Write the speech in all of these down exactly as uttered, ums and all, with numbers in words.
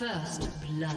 First blood.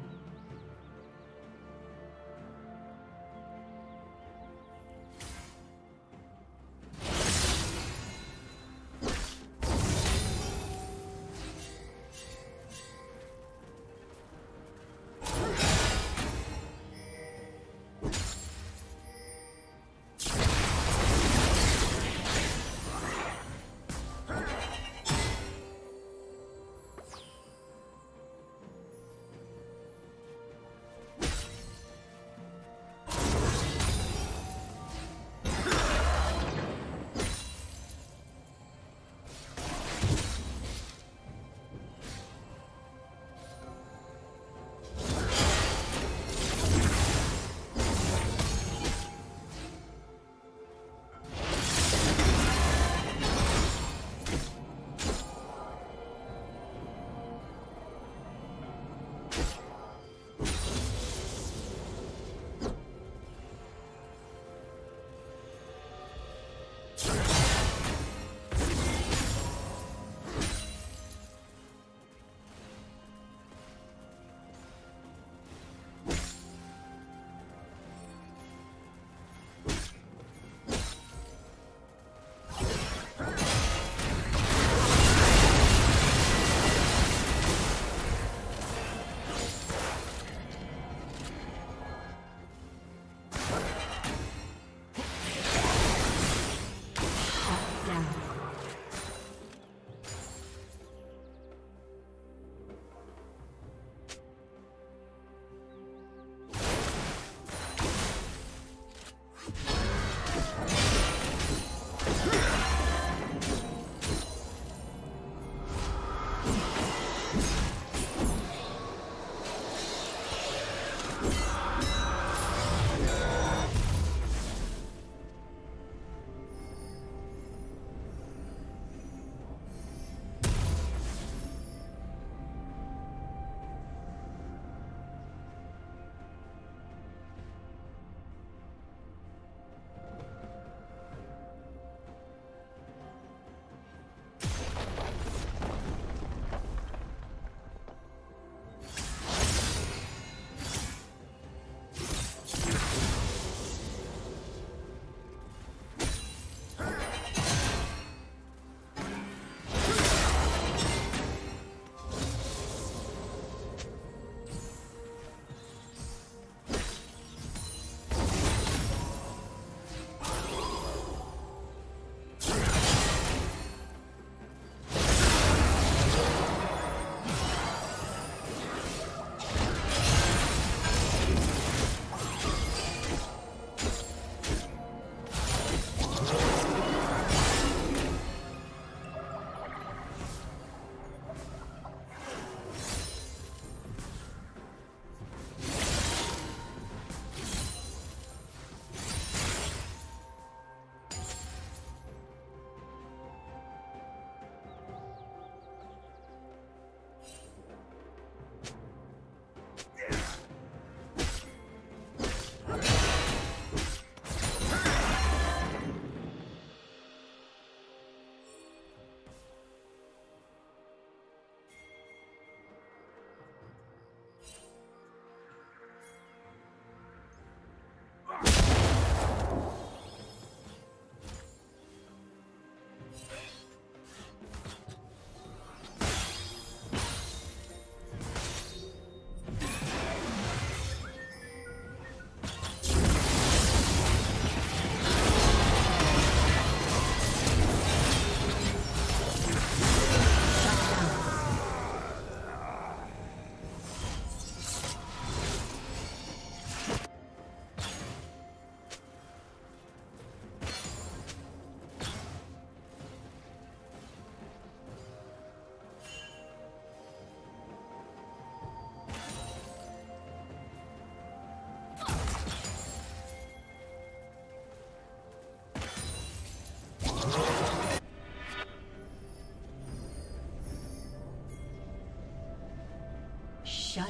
Shut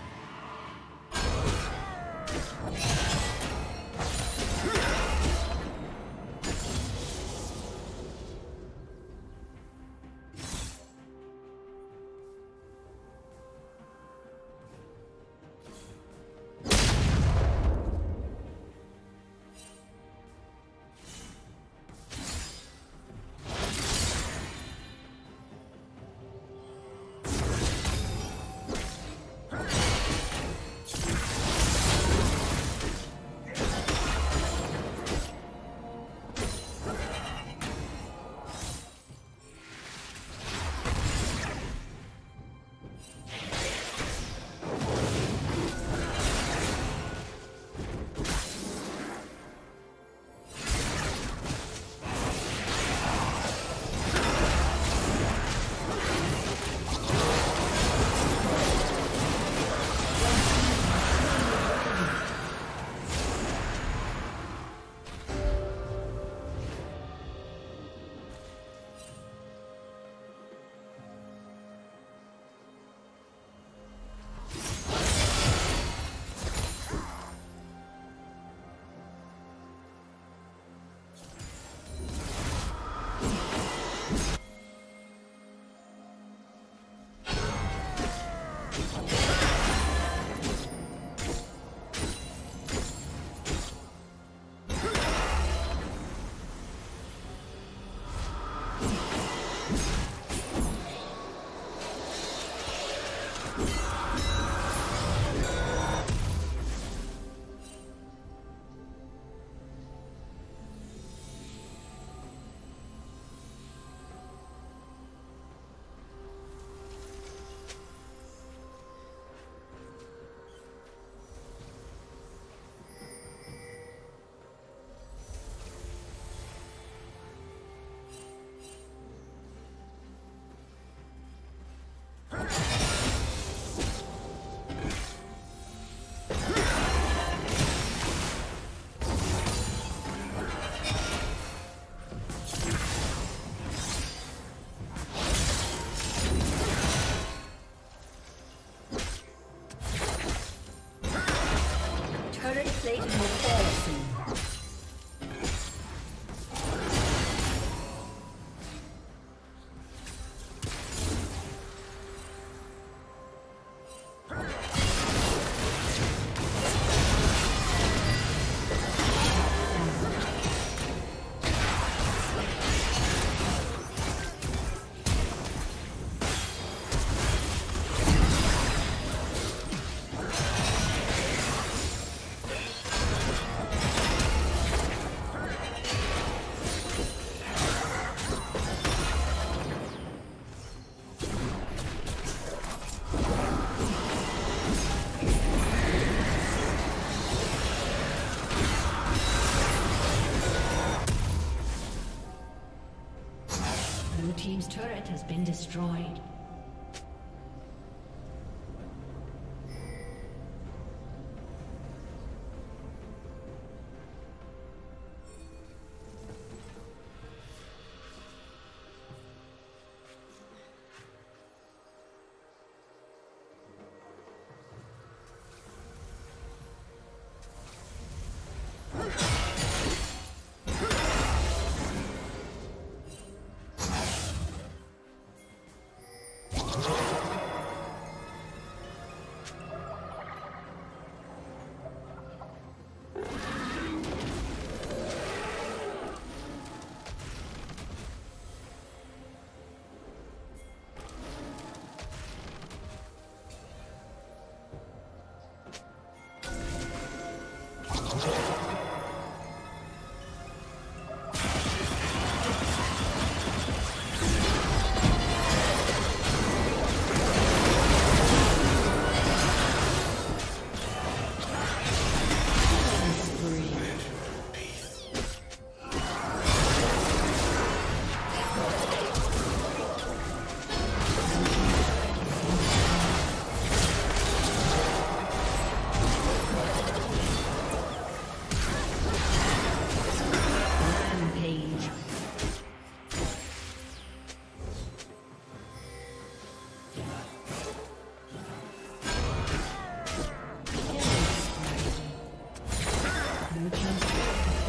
Turret has been destroyed.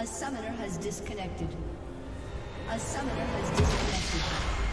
A summoner has disconnected. A summoner has disconnected.